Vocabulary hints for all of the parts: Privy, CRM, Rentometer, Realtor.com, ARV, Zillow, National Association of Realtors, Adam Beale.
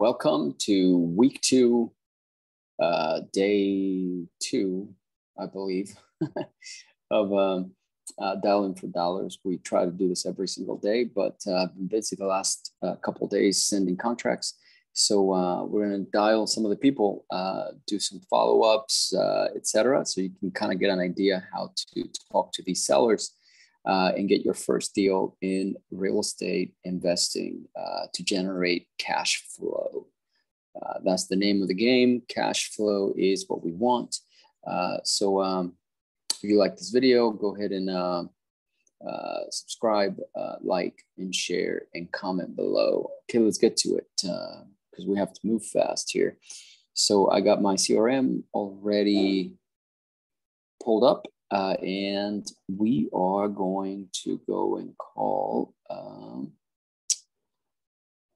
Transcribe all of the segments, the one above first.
Welcome to week two, day two, I believe, of Dialing for Dollars. We try to do this every single day, but I've been busy the last couple of days sending contracts. So we're going to dial some of the people, do some follow-ups, etc. So you can kind of get an idea how to talk to these sellers and get your first deal in real estate investing to generate cash flow. That's the name of the game. Cash flow is what we want. If you like this video, go ahead and subscribe, like, and share, and comment below. Okay, let's get to it because we have to move fast here. So I got my CRM already pulled up. And we are going to go and call,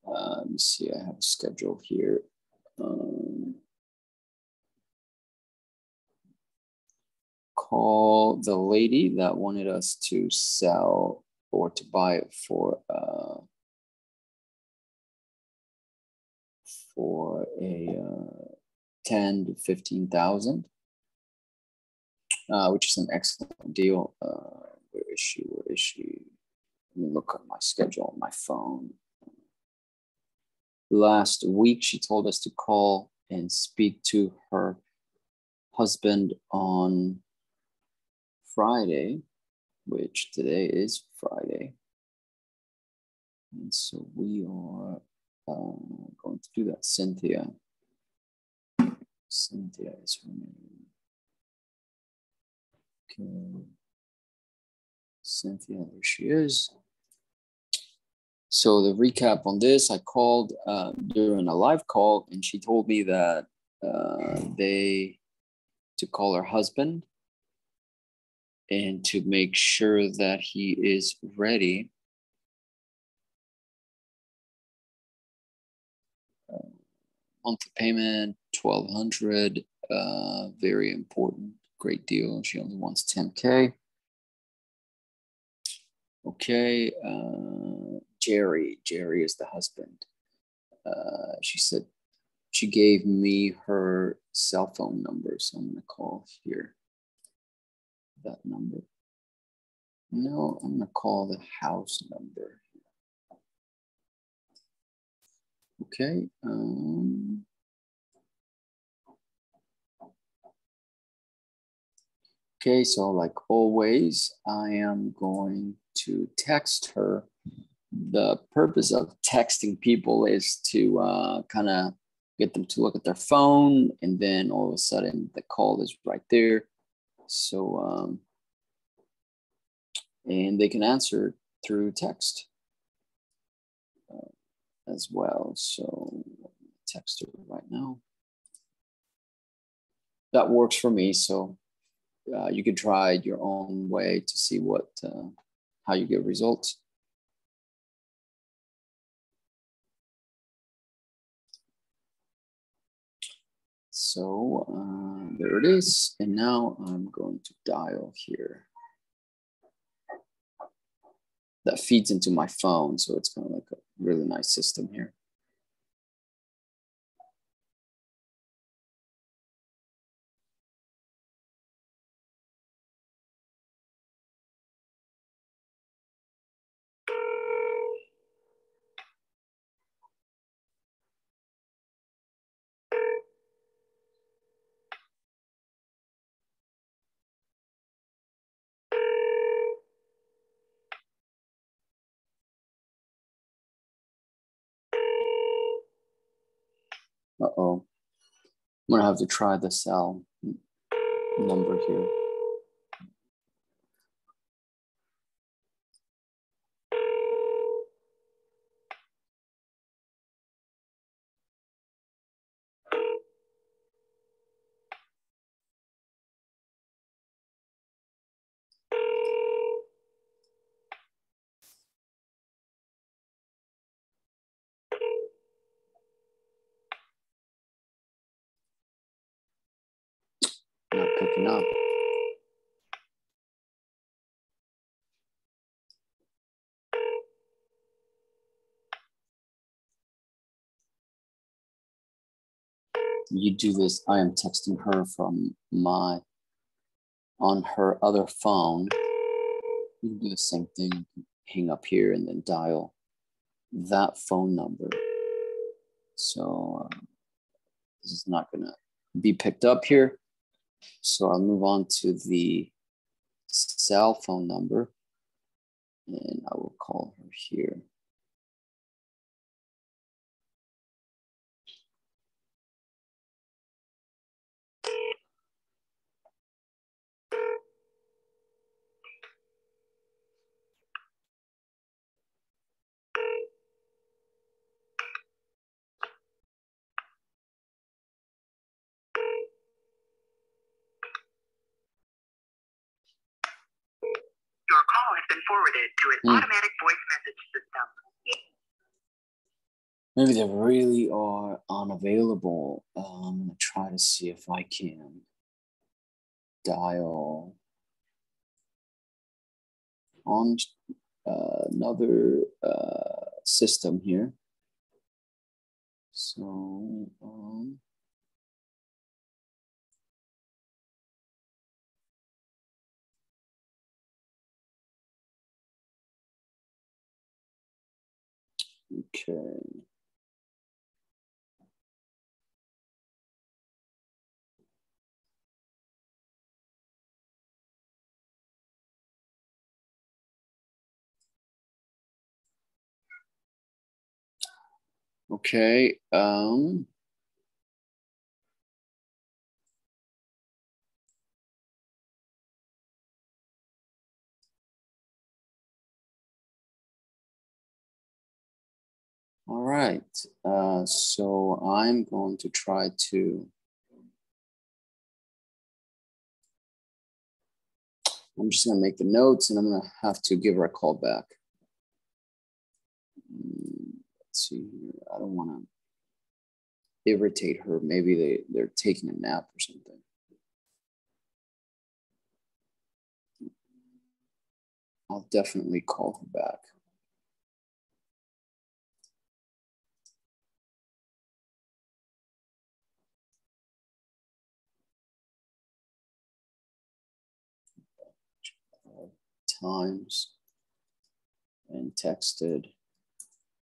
let me see, I have a schedule here. Call the lady that wanted us to sell or to buy it for a 10 to 15,000. Which is an excellent deal. Where is she? Where is she? Let me look at my schedule on my phone. Last week, she told us to call and speak to her husband on Friday, which today is Friday. And so we are going to do that. Cynthia is her name. Okay. Cynthia, there she is. So the recap on this, I called during a live call, and she told me that to call her husband and to make sure that he is ready. Monthly payment, $1,200, very important. Great deal. She only wants 10K. Okay. Jerry is the husband. She said she gave me her cell phone number. So I'm going to call here that number. No, I'm going to call the house number. Okay. Okay, so like always, I am going to text her. The purpose of texting people is to kind of get them to look at their phone, and then all of a sudden the call is right there. So, and they can answer through text as well. So text her right now. That works for me, so. You can try your own way to see what how you get results. So there it is. And now I'm going to dial here. That feeds into my phone. So it's kind of like a really nice system here. Uh-oh, I'm gonna have to try the cell number here. Not picking up. you do this. I am texting her from my, on her other phone. You can do the same thing, hang up here and then dial that phone number. So this is not gonna be picked up here. So I'll move on to the cell phone number and I will call her here. Your call has been forwarded to an automatic voice message system. Maybe they really are unavailable. I'm going to try to see if I can dial on another system here. So, okay. Okay. All right. So I'm going to try to. I'm just going to make the notes, and I'm going to have to give her a call back. See here, I don't want to irritate her. Maybe they're taking a nap or something. I'll definitely call her back. Times and texted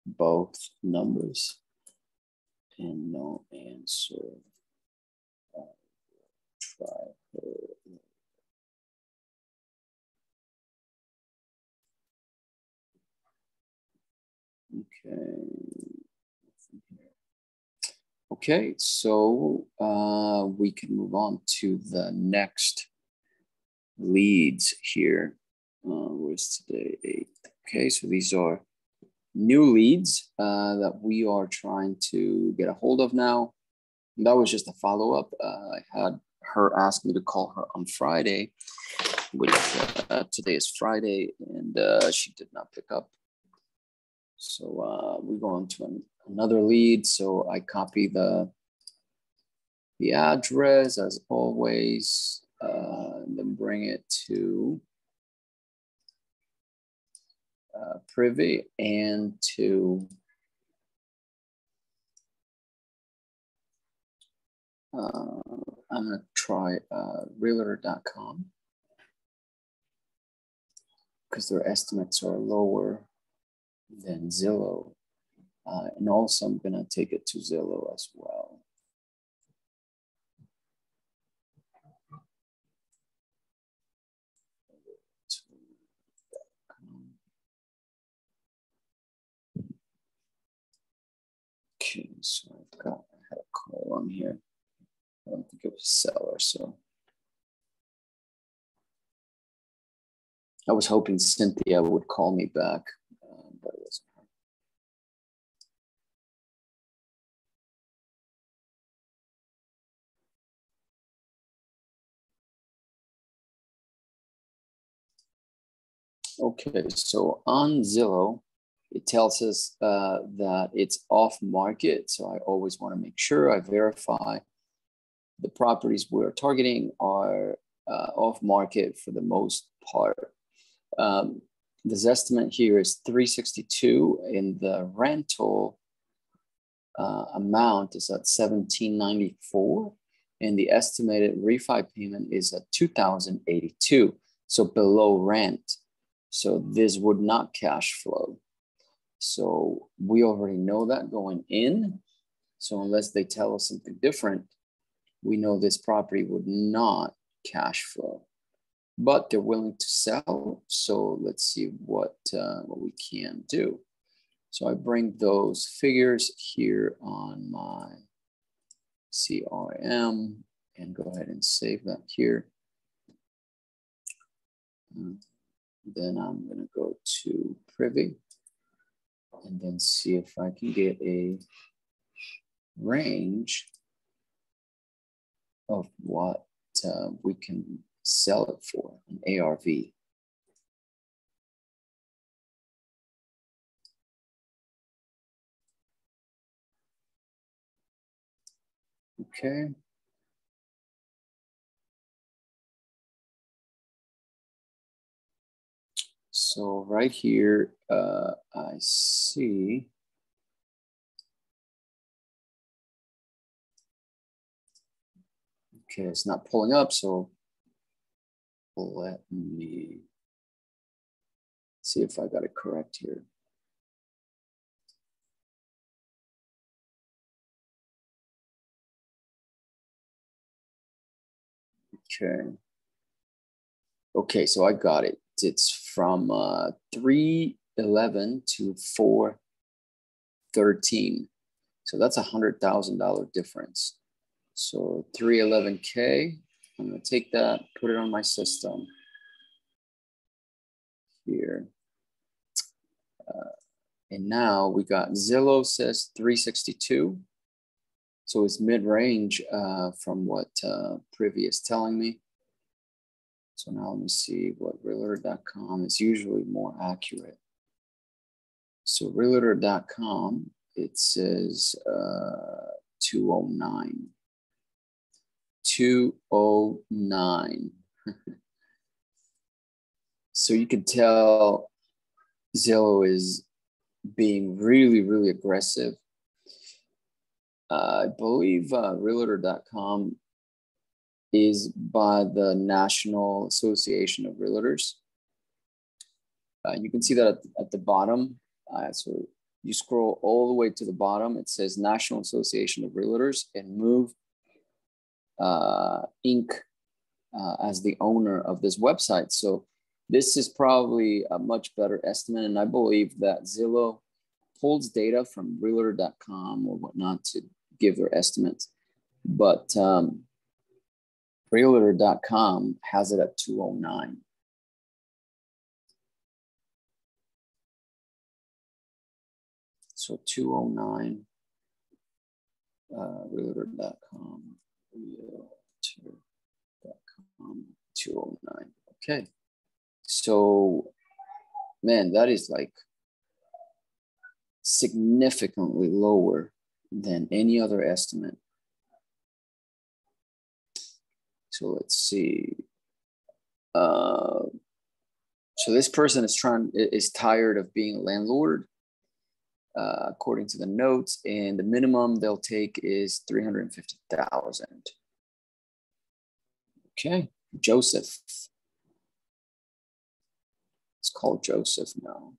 both numbers and no answer. I will try her. Okay, so we can move on to the next leads here. Where's today? 8th. Okay, so these are new leads that we are trying to get a hold of now. And that was just a follow-up. I had her ask me to call her on Friday, which today is Friday, and she did not pick up. So we go on to another lead. So I copy the address as always, and then bring it to Privy and to I'm going to try Realtor.com because their estimates are lower than Zillow. And also I'm going to take it to Zillow as well. Okay, so I had a call on here. I don't think it was a seller, so. I was hoping Cynthia would call me back, but it wasn't her. Okay, so on Zillow, it tells us that it's off market. So I always want to make sure I verify the properties we're targeting are off market for the most part. This estimate here is $362 in the rental amount is at $1,794 and the estimated refi payment is at $2,082, so below rent. So this would not cash flow. So we already know that going in. So unless they tell us something different, we know this property would not cash flow, but they're willing to sell. So let's see what we can do. So I bring those figures here on my CRM and go ahead and save that here. And then I'm gonna go to Privy and then see if I can get a range of what we can sell it for, an ARV. Okay. So right here, I see okay, it's not pulling up, so let me see if I got it correct here. Okay. Okay, so I got it. It's from 311 to 413. So that's a $100,000 difference. So 311K, I'm gonna take that, put it on my system here. And now we got Zillow says 362. So it's mid-range from what Privy is telling me. So now let me see what Realtor.com is usually more accurate. So Realtor.com, it says 209. 209. So you can tell Zillow is being really, really aggressive. I believe Realtor.com is by the National Association of Realtors. You can see that at the bottom. So you scroll all the way to the bottom. It says National Association of Realtors and Move Inc. As the owner of this website. So this is probably a much better estimate. And I believe that Zillow pulls data from Realtor.com or whatnot to give their estimates. But Realtor.com has it at 209. So 209, Realtor.com. Realtor.com 209. Okay. So, man, that is like significantly lower than any other estimate. So let's see. So this person is tired of being a landlord, according to the notes, and the minimum they'll take is $350,000. Okay, Joseph. Let's call Joseph now.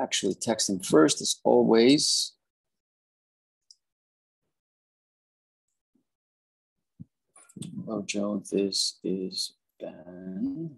Actually, text him first, as always. Oh, Joe, this is Ben.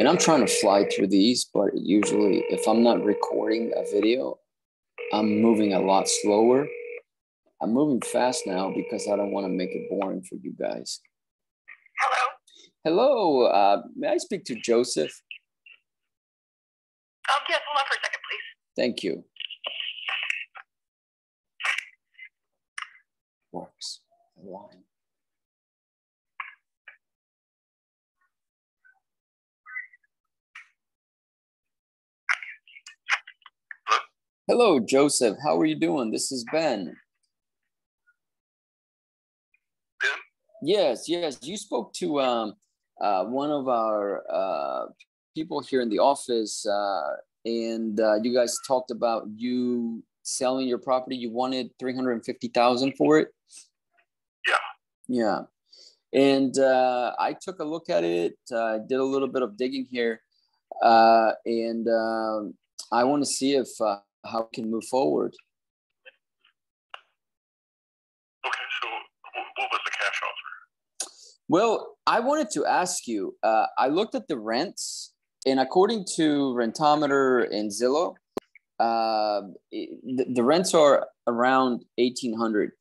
And I'm trying to fly through these, but usually if I'm not recording a video, I'm moving a lot slower. I'm moving fast now because I don't want to make it boring for you guys. Hello. Hello. May I speak to Joseph? Yes, hold on for a second, please. Thank you. Works. Line. Hello, Joseph. How are you doing? This is Ben. Ben? Yes. You spoke to one of our people here in the office, and you guys talked about you selling your property. You wanted $350,000 for it. Yeah. And I took a look at it. I did a little bit of digging here, and I want to see if. How can move forward? Okay, so what was the cash offer? Well, I wanted to ask you, I looked at the rents, and according to Rentometer and Zillow, the rents are around $1,800.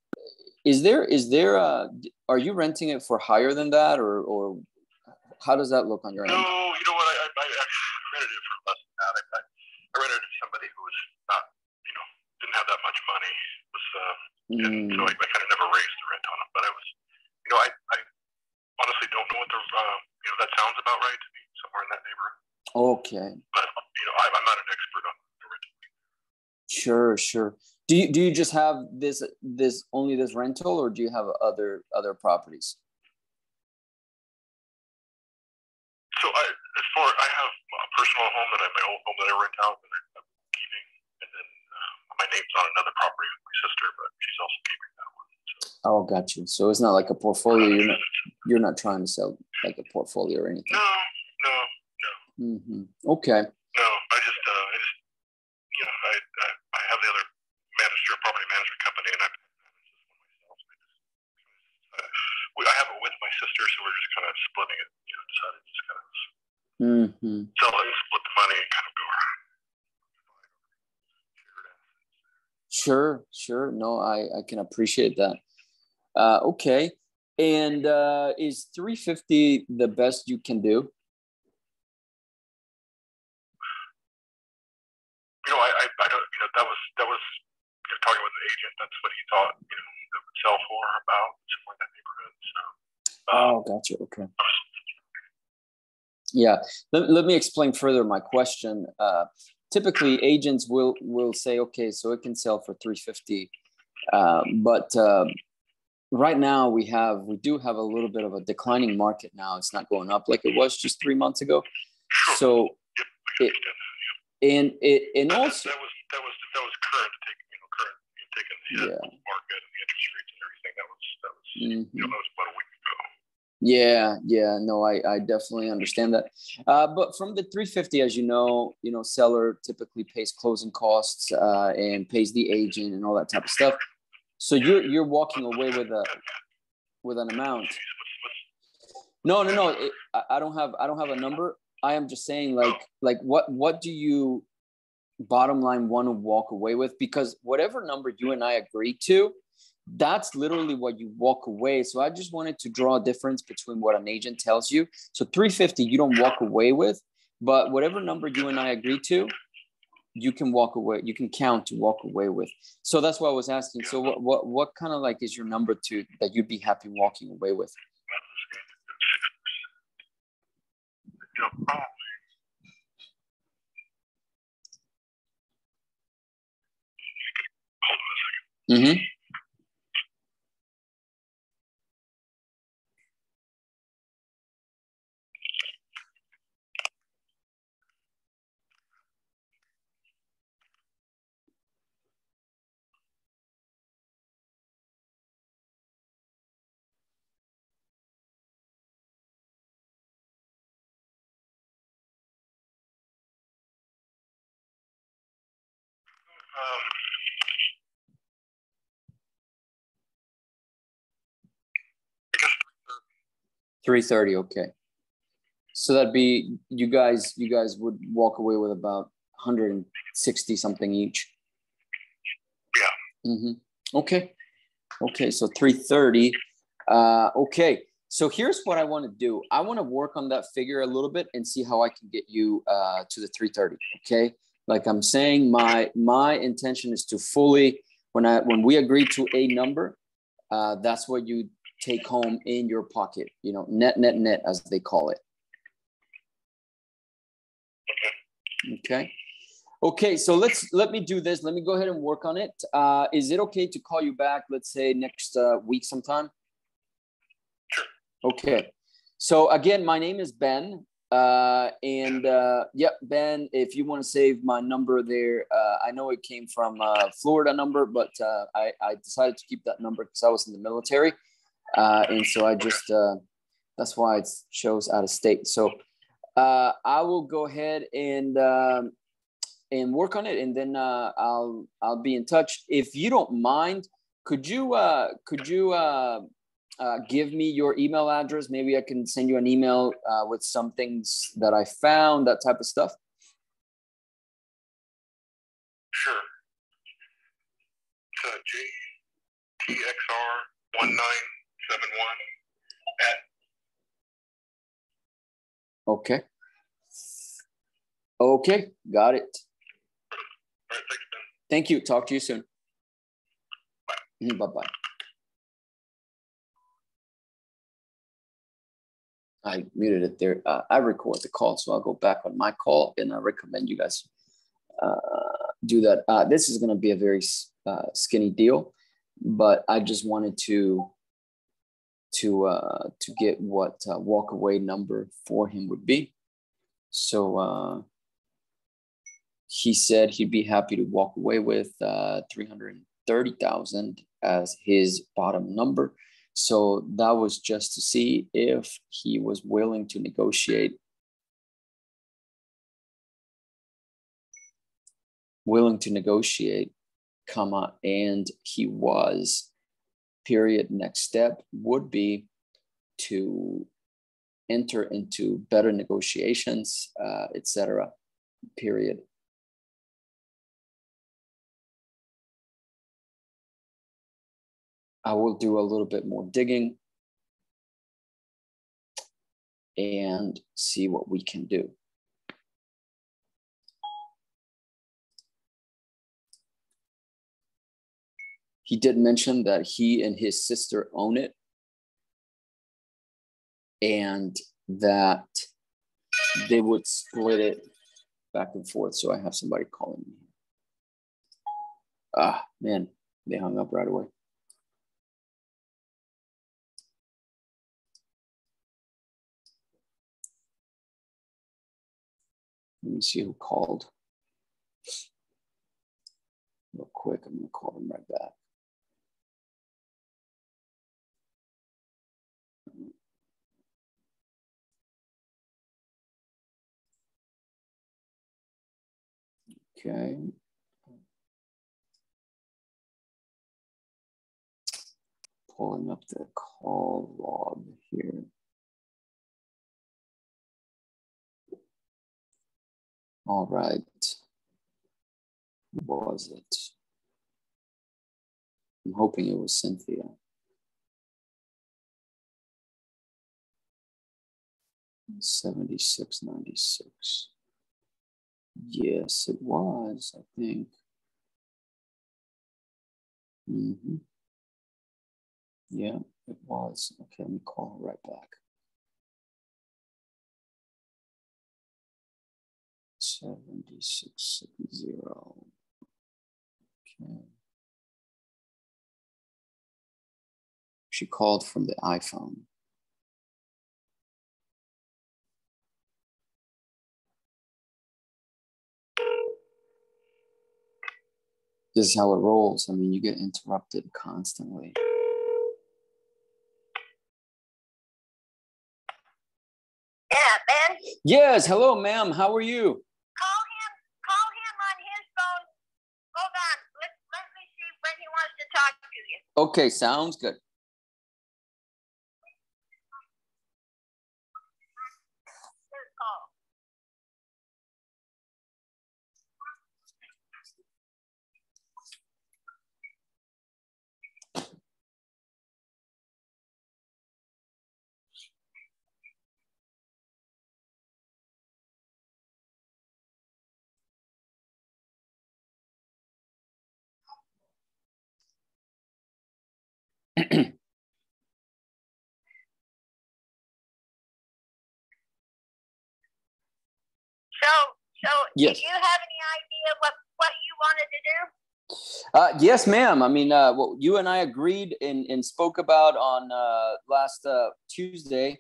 Are you renting it for higher than that, or how does that look on your end? No, you know what? I rented it for less than that. I rented it to somebody who was didn't have that much money, so I kind of never raised the rent on them. But I was, I honestly don't know what the, that sounds about right to me, somewhere in that neighborhood. Okay. But I'm not an expert on the rental. Sure. Do you just have this rental, or do you have other properties? So I have a personal home that my old home that I rent out and I'm keeping, and then my name's on another property with my sister, but she's also keeping that one. So. Oh, got you. So it's not like a portfolio. You're not trying to sell like a portfolio or anything. No. Mm-hmm. Okay. No, I have the other manager, property management company, and I manage this one myself. I have it with my sister, so we're just kind of splitting it. Decided to just kind of. Mm-hmm. So I split the money and kind of go around. Sure. No, I can appreciate that. Okay. And is $350 the best you can do? I don't. That was talking with the agent. That's what he thought. It would sell for about somewhere in that neighborhood. So. Oh, gotcha. Okay. Yeah. Let me explain further my question. Typically, agents will say, okay, so it can sell for $350, but right now we do have a little bit of a declining market now. It's not going up like it was just 3 months ago. So, yep, and also that was current, taking the market and the interest rates and everything. That was that was about a week ago. Yeah. No, I definitely understand that. But from the $350, as you know, seller typically pays closing costs and pays the agent and all that type of stuff. So you're walking away with an amount. No. I don't have a number. I am just saying like what do you bottom line want to walk away with? Because whatever number you and I agree to, that's literally what you walk away. So I just wanted to draw a difference between what an agent tells you. So $350 you don't walk away with, but whatever number you and I agree to, you can walk away. You can count to walk away with. So that's what I was asking. So what kind of like is your number that you'd be happy walking away with? Mm-hmm. I guess 330. Okay, so that'd be you guys would walk away with about 160 something each. Yeah. Okay. So 330. Okay. So here's what I want to do. I want to work on that figure a little bit and see how I can get you to the 330. Okay. Like I'm saying, my intention is to fully, when we agree to a number, that's what you take home in your pocket, you know, net, net, net, as they call it. Okay. Okay. So let me do this. Let me go ahead and work on it. Is it okay to call you back? Let's say next week sometime. Okay. So again, my name is Ben. Yep, Ben, if you want to save my number there, I know it came from Florida number, but I decided to keep that number because I was in the military. And so I just, that's why it shows out of state. So I will go ahead and work on it. And then I'll be in touch. If you don't mind, could you give me your email address. Maybe I can send you an email with some things that I found, that type of stuff. Sure. It's JTXR1971 at. Okay. Okay. Got it. All right, thanks, Ben. Thank you. Talk to you soon. Bye. Bye-bye. I muted it there. I record the call, so I'll go back on my call, and I recommend you guys do that. This is going to be a very skinny deal, but I just wanted to get what walk away number for him would be. So he said he'd be happy to walk away with $330,000 as his bottom number. So that was just to see if he was willing to negotiate. Willing to negotiate, comma, and he was, period. Next step would be to enter into better negotiations, et cetera, period. I will do a little bit more digging and see what we can do. He did mention that he and his sister own it and that they would split it back and forth. So I have somebody calling me. Ah, man, they hung up right away. Let me see who called. Real quick, I'm gonna call them right back. Okay. Pulling up the call log here. All right, who was it? I'm hoping it was Cynthia. $76.96. Yes, it was, I think. Mm-hmm. Yeah, it was. Okay, let me call her right back. 76.60. Okay. She called from the iPhone. This is how it rolls. I mean, you get interrupted constantly. Yeah, Ben? Yes. Hello, ma'am. How are you? Okay, sounds good. So yes. Do you have any idea what you wanted to do? Yes, ma'am. I mean, what you and I agreed and spoke about on last Tuesday,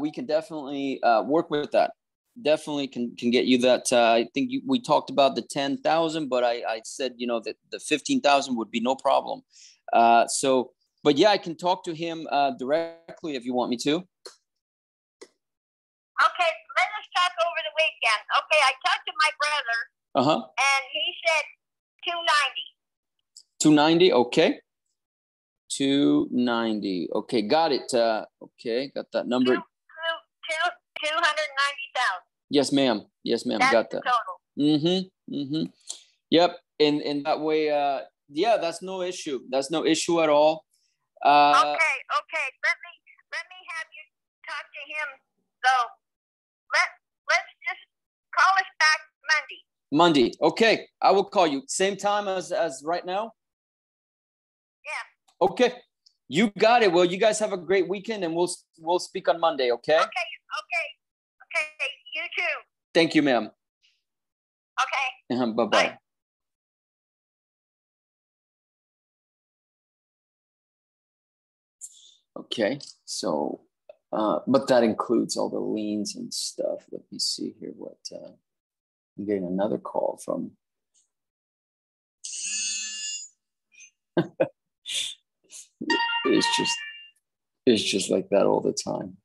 we can definitely work with that. Definitely can get you that. I think we talked about the 10,000, but I said, you know, that the 15,000 would be no problem. But yeah, I can talk to him directly if you want me to. Okay, let us talk over the weekend. Okay, I talked to my brother, and he said 290. 290, okay. 290, okay, got it. Okay, got that number. 290,000. Yes, ma'am. That's got that. Total. Yep. And that way, yeah, that's no issue. That's no issue at all. Okay. Let me have you talk to him. So let's just call us back Monday. Monday. Okay. I will call you. Same time as right now? Yeah. Okay. You got it. Well, you guys have a great weekend and we'll speak on Monday, okay? Okay. You too. Thank you, ma'am. Okay. Bye-bye. Bye. Okay, so, but that includes all the liens and stuff. Let me see here what, I'm getting another call from. It's just like that all the time.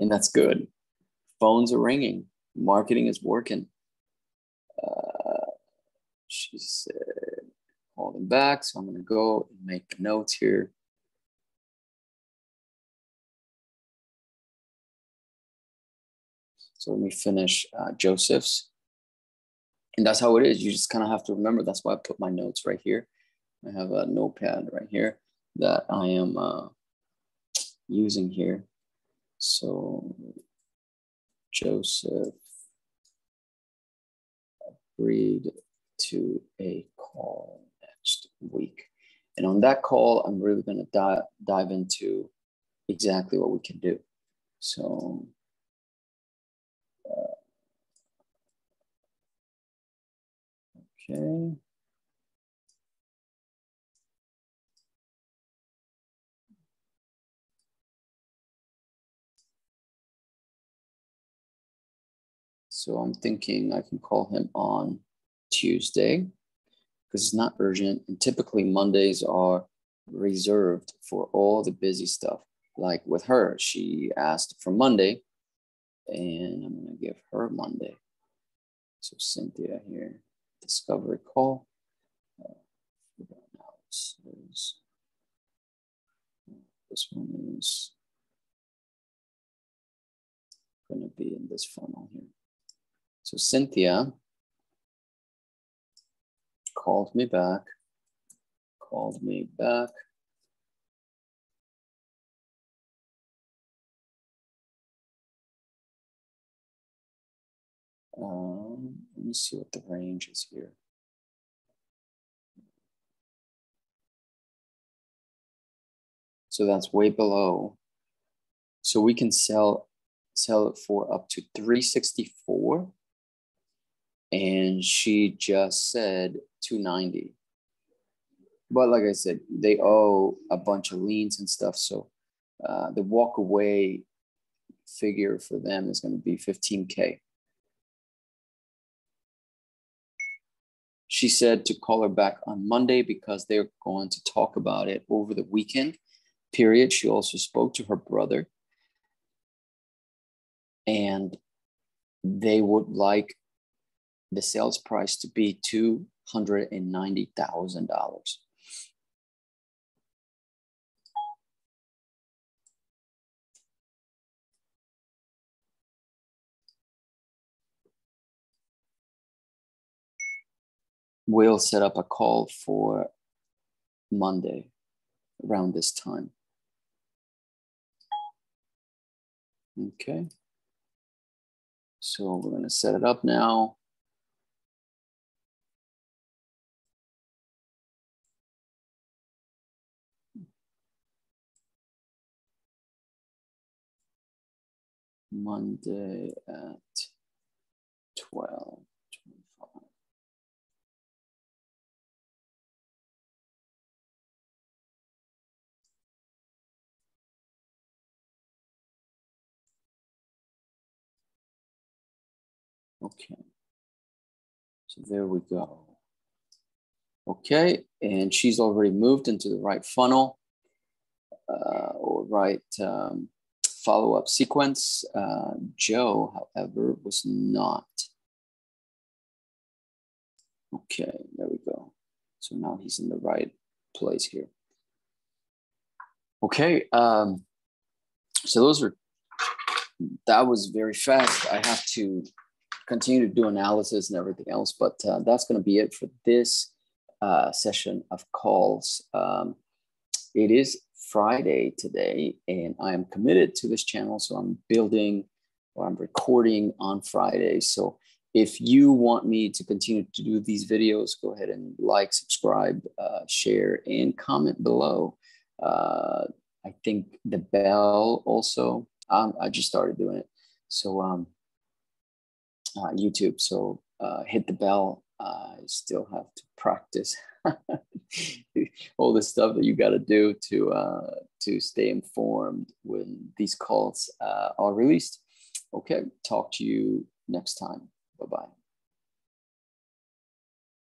And that's good. Phones are ringing. Marketing is working. She said, call them back. So I'm gonna go and make notes here. So let me finish Joseph's. And that's how it is. You just kind of have to remember. That's why I put my notes right here. I have a notepad right here that I am using here. So Joseph agreed to a call next week. And on that call, I'm really going to dive into exactly what we can do. So... okay. So I'm thinking I can call him on Tuesday because it's not urgent. And typically Mondays are reserved for all the busy stuff. Like with her, she asked for Monday and I'm going to give her Monday. So Cynthia here. Discovery call. This one is going to be in this funnel here. So Cynthia called me back. Let me see what the range is here. So that's way below. So we can sell it for up to 364. And she just said 290. But like I said, they owe a bunch of liens and stuff. So the walk away figure for them is going to be 15K. She said to call her back on Monday because they're going to talk about it over the weekend period. She also spoke to her brother. And they would like the sales price to be $290,000. We'll set up a call for Monday around this time. Okay. So we're going to set it up now. Monday at 12:25. Okay, so there we go. Okay, and she's already moved into the right funnel or right follow-up sequence. Joe, however, was not. Okay, there we go. So now he's in the right place here. Okay, so that was very fast. I have to continue to do analysis and everything else, but that's gonna be it for this session of calls. It is Friday today, and I am committed to this channel, so I'm building or I'm recording on Friday. So if you want me to continue to do these videos, go ahead and like, subscribe, share, and comment below. I think the bell also, I just started doing it. So YouTube, so hit the bell. I still have to practice all the stuff that you got to do to stay informed when these calls are released. Okay, talk to you next time. Bye-bye.